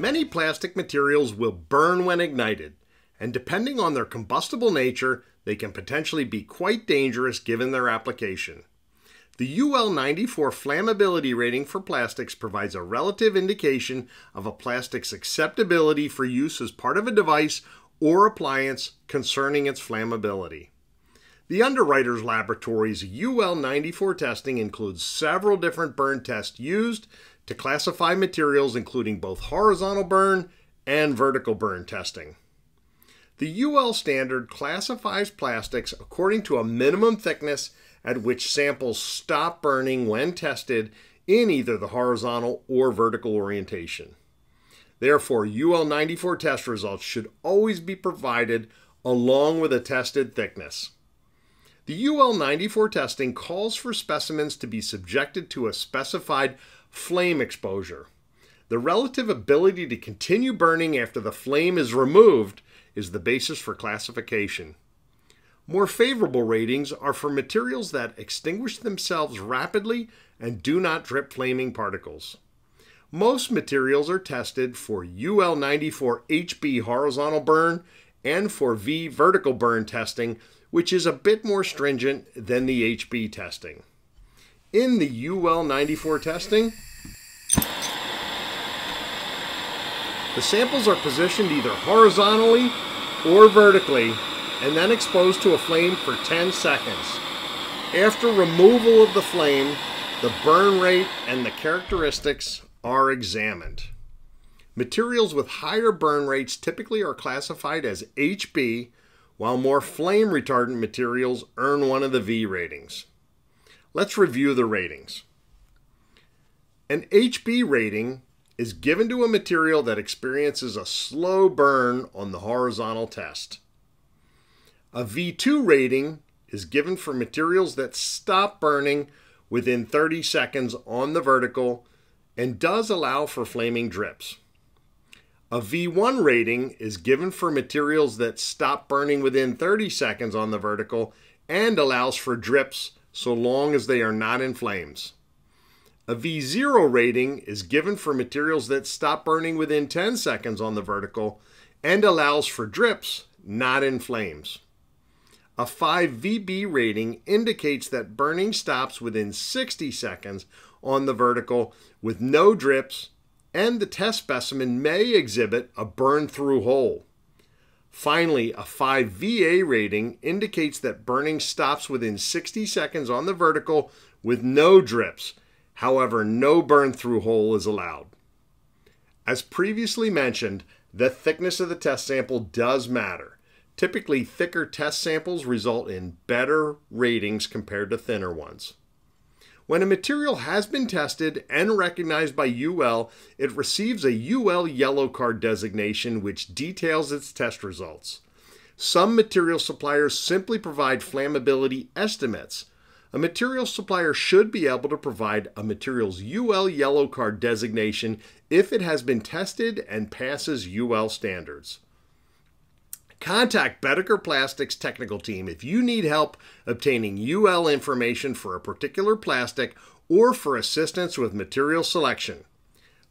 Many plastic materials will burn when ignited, and depending on their combustible nature, they can potentially be quite dangerous given their application. The UL 94 flammability rating for plastics provides a relative indication of a plastic's acceptability for use as part of a device or appliance concerning its flammability. The Underwriters Laboratories UL 94 testing includes several different burn tests used to classify materials, including both horizontal burn and vertical burn testing. The UL standard classifies plastics according to a minimum thickness at which samples stop burning when tested in either the horizontal or vertical orientation. Therefore, UL 94 test results should always be provided along with a tested thickness. The UL 94 testing calls for specimens to be subjected to a specified flame exposure. The relative ability to continue burning after the flame is removed is the basis for classification. More favorable ratings are for materials that extinguish themselves rapidly and do not drip flaming particles. Most materials are tested for UL 94 HB horizontal burn and for V vertical burn testing, which is a bit more stringent than the HB testing. In the UL 94 testing, the samples are positioned either horizontally or vertically and then exposed to a flame for 10 seconds. After removal of the flame, the burn rate and the characteristics are examined. Materials with higher burn rates typically are classified as HB, while more flame retardant materials earn one of the V ratings. Let's review the ratings. An HB rating is given to a material that experiences a slow burn on the horizontal test. A V2 rating is given for materials that stop burning within 30 seconds on the vertical and does allow for flaming drips. A V1 rating is given for materials that stop burning within 30 seconds on the vertical and allows for drips so long as they are not in flames. A V0 rating is given for materials that stop burning within 10 seconds on the vertical and allows for drips, not in flames. A 5VB rating indicates that burning stops within 60 seconds on the vertical with no drips, and the test specimen may exhibit a burn-through hole. Finally, a 5VA rating indicates that burning stops within 60 seconds on the vertical with no drips. However, no burn-through hole is allowed. As previously mentioned, the thickness of the test sample does matter. Typically, thicker test samples result in better ratings compared to thinner ones. When a material has been tested and recognized by UL, it receives a UL yellow card designation which details its test results. Some material suppliers simply provide flammability estimates. A material supplier should be able to provide a material's UL yellow card designation if it has been tested and passes UL standards. Contact Boedeker Plastics technical team if you need help obtaining UL information for a particular plastic or for assistance with material selection.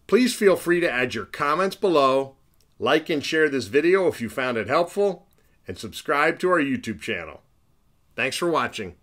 Please feel free to add your comments below, like and share this video if you found it helpful, and subscribe to our YouTube channel. Thanks for watching.